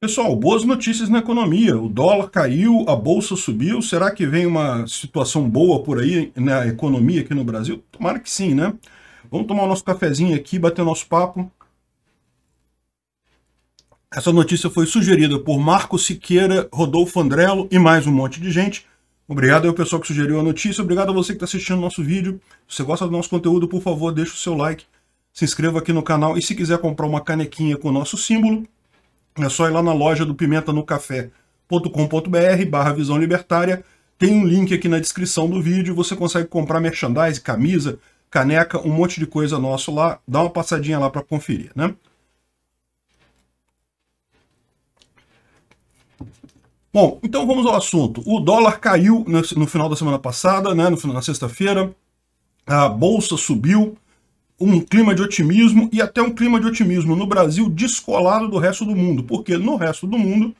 Pessoal, boas notícias na economia. O dólar caiu, a bolsa subiu. Será que vem uma situação boa por aí na economia aqui no Brasil? Tomara que sim, né? Vamos tomar o nosso cafezinho aqui, bater nosso papo. Essa notícia foi sugerida por Marcos Siqueira, Rodolfo Andrello e mais um monte de gente. Obrigado ao pessoal que sugeriu a notícia. Obrigado a você que está assistindo o nosso vídeo. Se você gosta do nosso conteúdo, por favor, deixa o seu like. Se inscreva aqui no canal e se quiser comprar uma canequinha com o nosso símbolo, é só ir lá na loja do pimentanocafé.com.br/visão libertária. Tem um link aqui na descrição do vídeo. Você consegue comprar merchandise, camisa, caneca, um monte de coisa nosso lá. Dá uma passadinha lá para conferir, né? Bom, então vamos ao assunto. O dólar caiu no final da semana passada, né? Na sexta-feira. A bolsa subiu. Um clima de otimismo e até um clima de otimismo no Brasil descolado do resto do mundo, porque no resto do mundo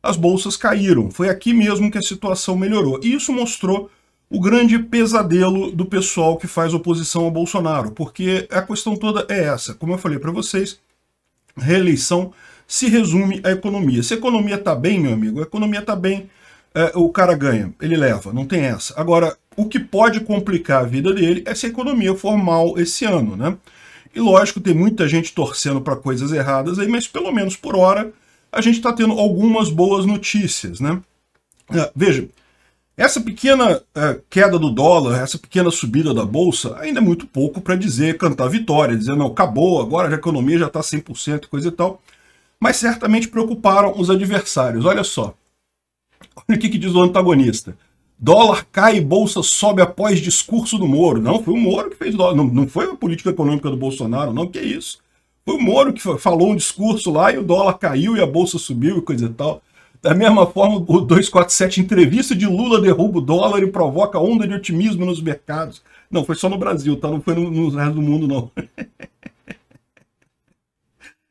as bolsas caíram. Foi aqui mesmo que a situação melhorou. E isso mostrou o grande pesadelo do pessoal que faz oposição a Bolsonaro, porque a questão toda é essa. Como eu falei para vocês, reeleição se resume à economia. Se a economia está bem, meu amigo, a economia está bem, o cara ganha, ele leva, não tem essa. Agora, o que pode complicar a vida dele é se a economia for mal esse ano, né? E lógico, tem muita gente torcendo para coisas erradas aí, mas pelo menos por hora a gente está tendo algumas boas notícias, né? Veja, essa pequena queda do dólar, essa pequena subida da bolsa, ainda é muito pouco para dizer, cantar vitória, dizer, não, acabou, agora a economia já está 100%, coisa e tal. Mas certamente preocuparam os adversários, olha só. Olha o que diz o antagonista. Dólar cai e bolsa sobe após discurso do Moro. Não, foi o Moro que fez dólar. Não, não foi a política econômica do Bolsonaro, não, que é isso. Foi o Moro que falou um discurso lá e o dólar caiu e a bolsa subiu e coisa e tal. Da mesma forma, o 247, entrevista de Lula derruba o dólar e provoca onda de otimismo nos mercados. Não, foi só no Brasil, tá? Não foi no resto do mundo, não.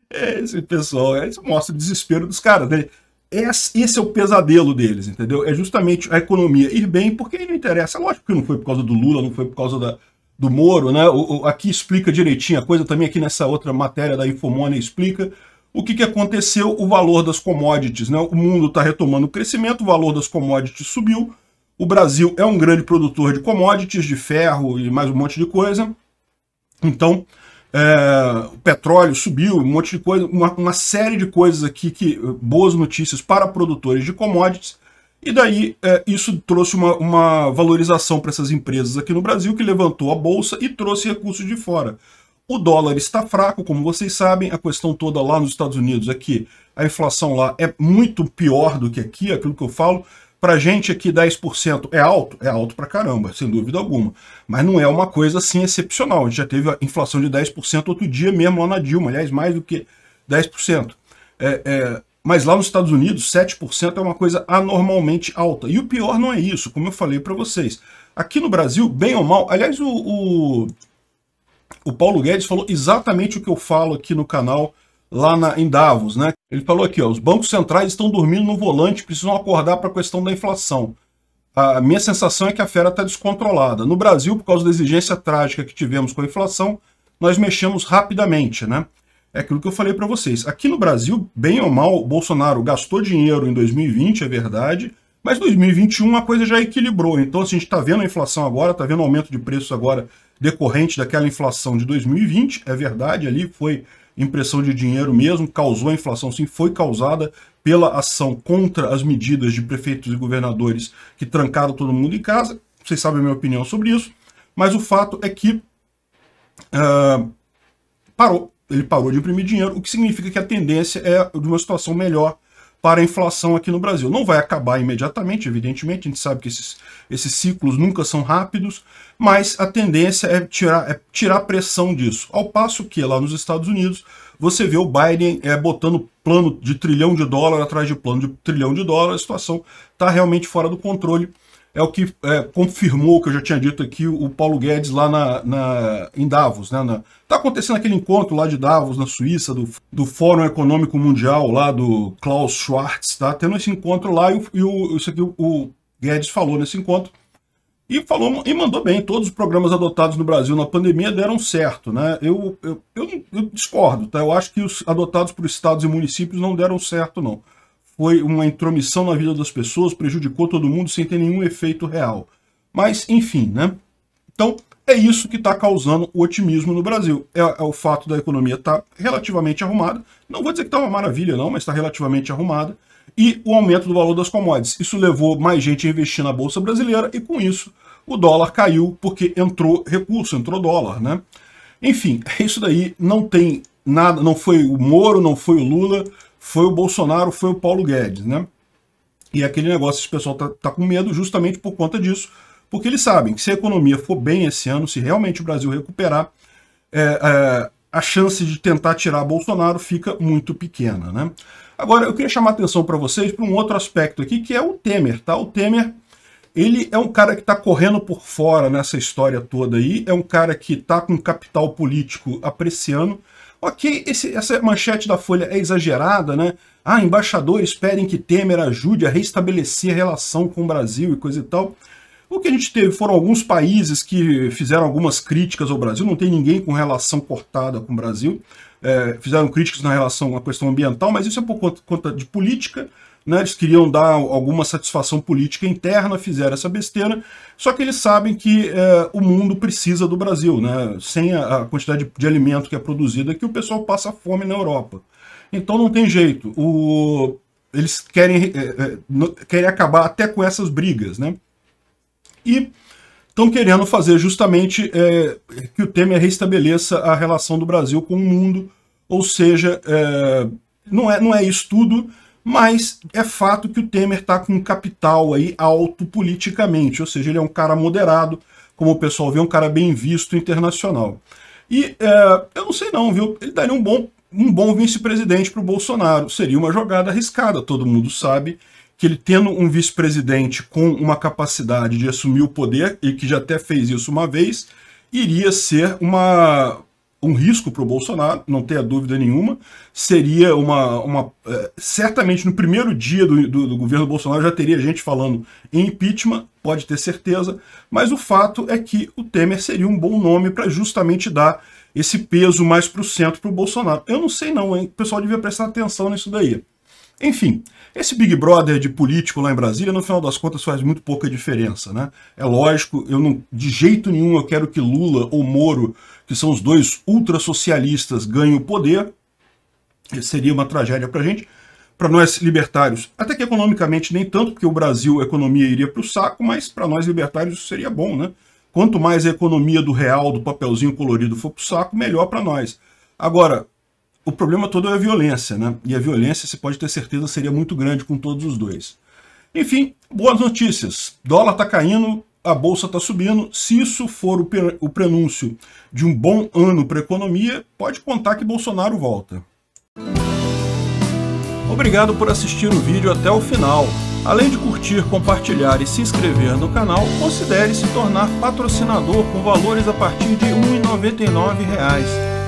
Esse pessoal, isso mostra o desespero dos caras, né? Esse é o pesadelo deles, entendeu? É justamente a economia ir bem, porque não interessa. Lógico que não foi por causa do Lula, não foi por causa do Moro, né? Aqui explica direitinho a coisa, também aqui nessa outra matéria da Infomônia explica o que aconteceu, o valor das commodities, né? O mundo está retomando o crescimento, o valor das commodities subiu, o Brasil é um grande produtor de commodities, de ferro e mais um monte de coisa, então... o petróleo subiu, um monte de coisa, uma série de coisas aqui, boas notícias para produtores de commodities, e daí isso trouxe uma valorização para essas empresas aqui no Brasil, que levantou a bolsa e trouxe recursos de fora. O dólar está fraco, como vocês sabem, a questão toda lá nos Estados Unidos é que a inflação lá é muito pior do que aqui, aquilo que eu falo. Pra gente aqui 10% é alto pra caramba, sem dúvida alguma. Mas não é uma coisa assim excepcional. A gente já teve a inflação de 10% outro dia mesmo lá na Dilma, aliás, mais do que 10%. Mas lá nos Estados Unidos, 7% é uma coisa anormalmente alta. E o pior não é isso, como eu falei pra vocês. Aqui no Brasil, bem ou mal, aliás, o Paulo Guedes falou exatamente o que eu falo aqui no canal, lá em Davos, né? Ele falou aqui, ó, os bancos centrais estão dormindo no volante, precisam acordar para a questão da inflação. A minha sensação é que a fera está descontrolada. No Brasil, por causa da exigência trágica que tivemos com a inflação, nós mexemos rapidamente, né? É aquilo que eu falei para vocês. Aqui no Brasil, bem ou mal, o Bolsonaro gastou dinheiro em 2020, é verdade, mas em 2021 a coisa já equilibrou. Então, assim, a gente está vendo a inflação agora, está vendo o aumento de preços agora decorrente daquela inflação de 2020, é verdade, ali foi... impressão de dinheiro mesmo, causou a inflação, sim, foi causada pela ação contra as medidas de prefeitos e governadores que trancaram todo mundo em casa. Vocês sabem a minha opinião sobre isso, mas o fato é que parou. Ele parou de imprimir dinheiro, o que significa que a tendência é de uma situação melhor para a inflação aqui no Brasil. Não vai acabar imediatamente, evidentemente, a gente sabe que esses ciclos nunca são rápidos, mas a tendência é tirar pressão disso. Ao passo que lá nos Estados Unidos, você vê o Biden botando plano de trilhão de dólar atrás de plano de trilhão de dólar, a situação está realmente fora do controle. É o que confirmou o que eu já tinha dito aqui, o Paulo Guedes lá em Davos. Né? Tá acontecendo aquele encontro lá de Davos, na Suíça, do Fórum Econômico Mundial, lá do Klaus Schwartz. Tá tendo esse encontro lá e isso aqui o Guedes falou nesse encontro. E falou e mandou bem, todos os programas adotados no Brasil na pandemia deram certo, né? Eu discordo, tá? Eu acho que os adotados por estados e municípios não deram certo, não. Foi uma intromissão na vida das pessoas, prejudicou todo mundo sem ter nenhum efeito real. Mas, enfim, né? Então, é isso que está causando o otimismo no Brasil. É o fato da economia estar relativamente arrumada. Não vou dizer que está uma maravilha, não, mas está relativamente arrumada. E o aumento do valor das commodities. Isso levou mais gente a investir na Bolsa Brasileira e, com isso, o dólar caiu porque entrou recurso, entrou dólar, né? Enfim, isso daí não tem nada, não foi o Moro, não foi o Lula, foi o Bolsonaro, foi o Paulo Guedes, né? E aquele negócio, esse pessoal tá com medo justamente por conta disso, porque eles sabem que se a economia for bem esse ano, se realmente o Brasil recuperar, a chance de tentar tirar Bolsonaro fica muito pequena, né? Agora, eu queria chamar a atenção para vocês para um outro aspecto aqui, que é o Temer, tá? O Temer, ele é um cara que está correndo por fora nessa história toda aí, é um cara que está com capital político apreciando. Ok, essa manchete da Folha é exagerada, né? Ah, embaixadores pedem que Temer ajude a restabelecer a relação com o Brasil e coisa e tal. O que a gente teve foram alguns países que fizeram algumas críticas ao Brasil, não tem ninguém com relação cortada com o Brasil, fizeram críticas na relação à questão ambiental, mas isso é por conta de política, né? Eles queriam dar alguma satisfação política interna, fizeram essa besteira, só que eles sabem que o mundo precisa do Brasil, né? Sem a quantidade de alimento que é produzida aqui, o pessoal passa fome na Europa. Então não tem jeito, eles querem acabar até com essas brigas, né? E estão querendo fazer justamente que o Temer restabeleça a relação do Brasil com o mundo, ou seja, não é isso tudo, mas é fato que o Temer está com um capital aí alto politicamente, ou seja, ele é um cara moderado, como o pessoal vê, um cara bem visto internacional. E eu não sei não, viu? Ele daria um bom vice-presidente para o Bolsonaro, seria uma jogada arriscada, todo mundo sabe, que ele tendo um vice-presidente com uma capacidade de assumir o poder, e que já até fez isso uma vez, iria ser um risco para o Bolsonaro, não tenha dúvida nenhuma, seria certamente no primeiro dia do governo Bolsonaro já teria gente falando em impeachment, pode ter certeza, mas o fato é que o Temer seria um bom nome para justamente dar esse peso mais para o centro para o Bolsonaro. Eu não sei não, hein? O pessoal devia prestar atenção nisso daí. Enfim, esse Big Brother de político lá em Brasília, no final das contas, faz muito pouca diferença, né? É lógico, de jeito nenhum eu quero que Lula ou Moro, que são os dois ultrassocialistas, ganhem o poder. Isso seria uma tragédia pra gente, para nós libertários. Até que economicamente nem tanto, porque o Brasil, a economia iria pro saco, mas para nós libertários isso seria bom, né? Quanto mais a economia do real, do papelzinho colorido for pro saco, melhor para nós. Agora, o problema todo é a violência, né? E a violência, você pode ter certeza, seria muito grande com todos os dois. Enfim, boas notícias. Dólar tá caindo, a bolsa tá subindo. Se isso for o prenúncio de um bom ano para a economia, pode contar que Bolsonaro volta. Obrigado por assistir o vídeo até o final. Além de curtir, compartilhar e se inscrever no canal, considere se tornar patrocinador com valores a partir de R$ 1,99.